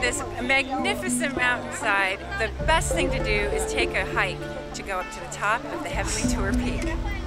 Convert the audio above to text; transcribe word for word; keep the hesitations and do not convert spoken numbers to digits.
on this magnificent mountainside, the best thing to do is take a hike to go up to the top of the Heavenly Tour Peak.